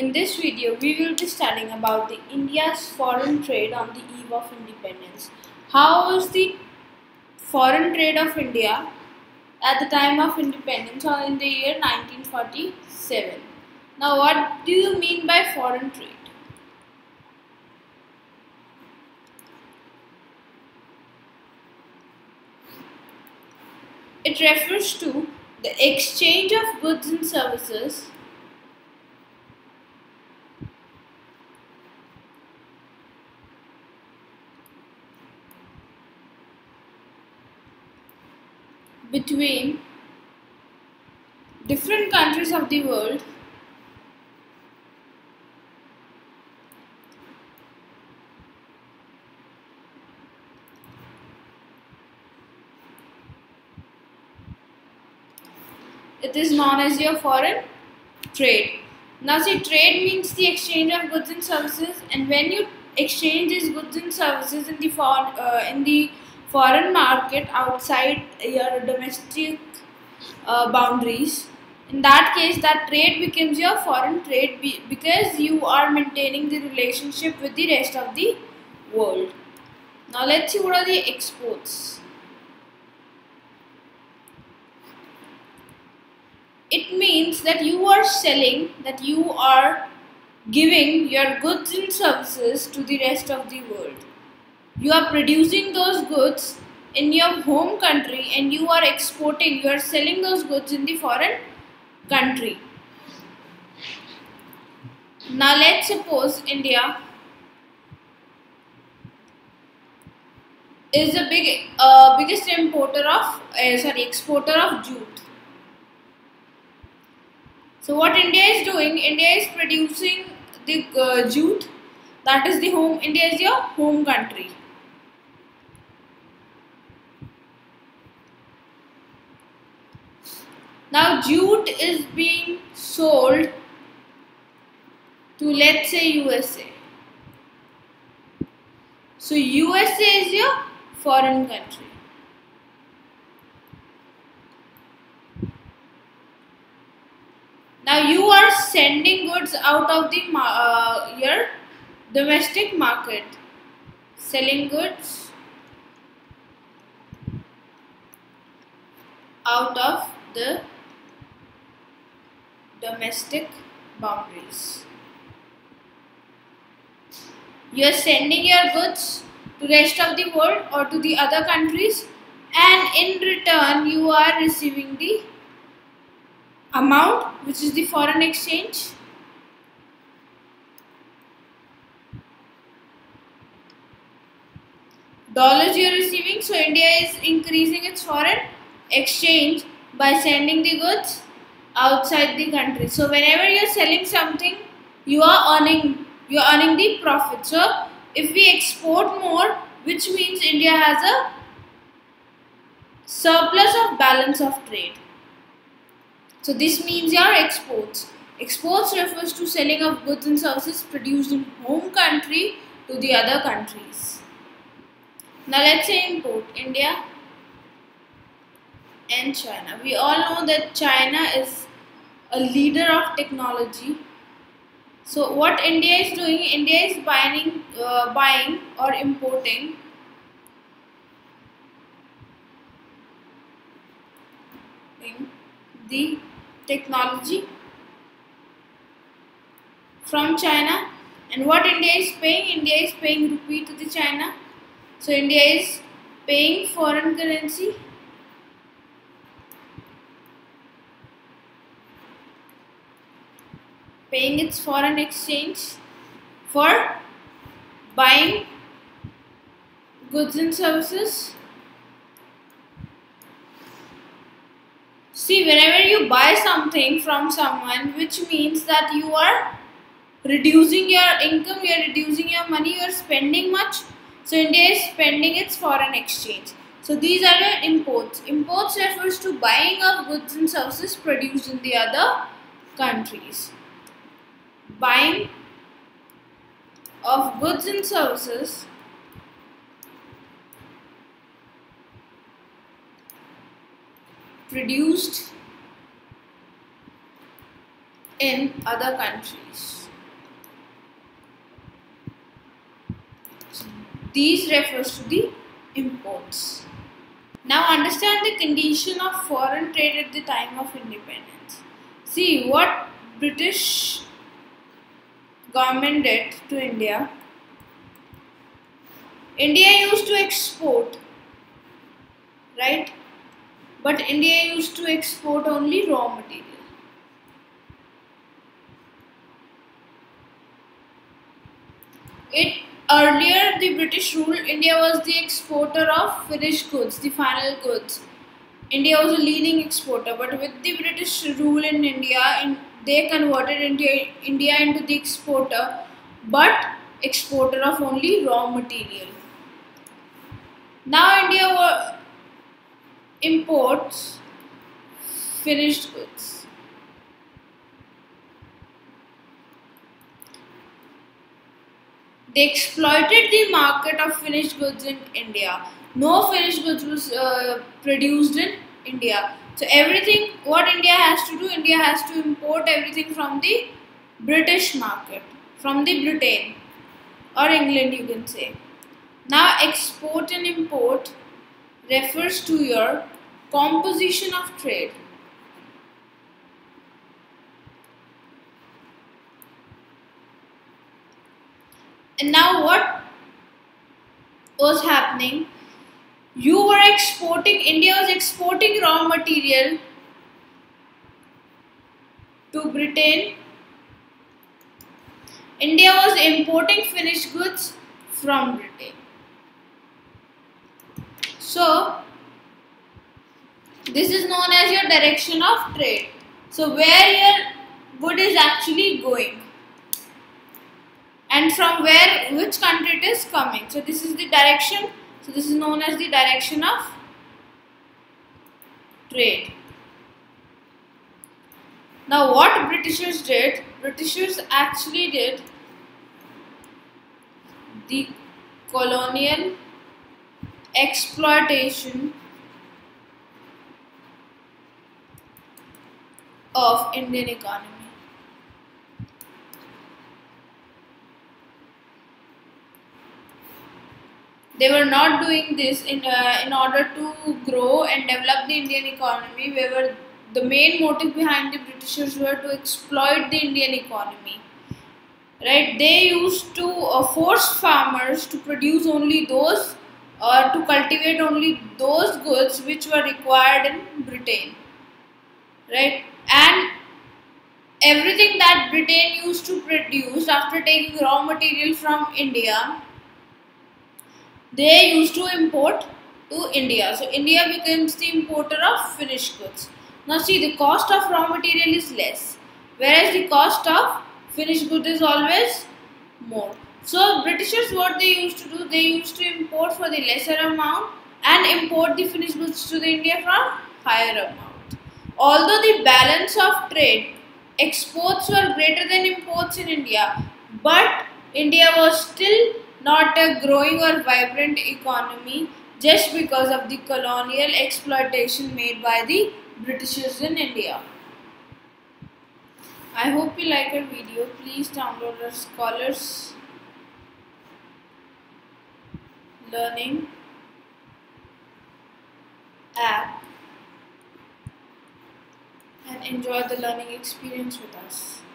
In this video, we will be studying about the India's foreign trade on the eve of independence. How is the foreign trade of India at the time of independence or in the year 1947? Now, what do you mean by foreign trade? It refers to the exchange of goods and services between different countries of the world . It is known as your foreign trade. Now see, trade means the exchange of goods and services, and when you exchange these goods and services in the foreign market outside your domestic boundaries, in that case that trade becomes your foreign trade because you are maintaining the relationship with the rest of the world. Now let's see what are the exports. It means that you are selling, that you are giving your goods and services to the rest of the world. You are producing those goods in your home country and you are exporting, you are selling those goods in the foreign country. Now let's suppose India is the biggest exporter of jute. So what India is doing, India is producing the jute, that is the home, India is your home country. Now jute is being sold to, let's say, USA. So USA is your foreign country. Now you are sending goods out of the your domestic market, selling goods out of the domestic boundaries. You are sending your goods to the rest of the world or to the other countries, and in return you are receiving the amount, which is the foreign exchange. Dollars you are receiving, so India is increasing its foreign exchange by sending the goods outside the country. So whenever you are selling something, you are earning the profit. So if we export more, which means India has a surplus of balance of trade. So this means your exports. Exports refers to selling of goods and services produced in home country to the other countries. Now let's say import, India and China. We all know that China is a leader of technology. So what India is doing, India is buying or importing the technology from China. And what India is paying rupee to the China. So India is paying foreign currency . Paying its foreign exchange for buying goods and services. See, whenever you buy something from someone, which means that you are reducing your income, you are reducing your money, you are spending much. So India is spending its foreign exchange. So these are your imports. Imports refers to buying of goods and services produced in the other countries. Buying of goods and services produced in other countries. These refers to the imports. Now understand the condition of foreign trade at the time of independence. See what British government did to India. India used to export, right? But India used to export only raw material. Earlier, the British rule, India was the exporter of finished goods, the final goods. India was a leading exporter, but with the British rule in India, they converted India into the exporter, but exporter of only raw material. Now India imports finished goods. They exploited the market of finished goods in India. No finished goods was produced in India. So everything what India has to do, India has to import everything from the British market, from the Britain or England you can say. Now export and import refers to your composition of trade. And now what was happening? You were exporting, India was exporting raw material to Britain. India was importing finished goods from Britain. So, this is known as your direction of trade. So, where your good is actually going. And from where, which country it is coming. So, this is the direction. So, this is known as the direction of trade. Now, what Britishers did, Britishers actually did the colonial exploitation of Indian economy. They were not doing this in order to grow and develop the Indian economy. The main motive behind the Britishers were to exploit the Indian economy. Right? They used to force farmers to produce only those or to cultivate only those goods which were required in Britain. Right? And everything that Britain used to produce after taking raw material from India, they used to import to India. So India becomes the importer of finished goods. Now see, the cost of raw material is less, whereas the cost of finished goods is always more. So Britishers, what they used to do, they used to import for the lesser amount and import the finished goods to the India from higher amount. Although the balance of trade, exports were greater than imports in India, but India was still not a growing or vibrant economy just because of the colonial exploitation made by the Britishers in India. I hope you like our video. Please download our Scholarslearning app and enjoy the learning experience with us.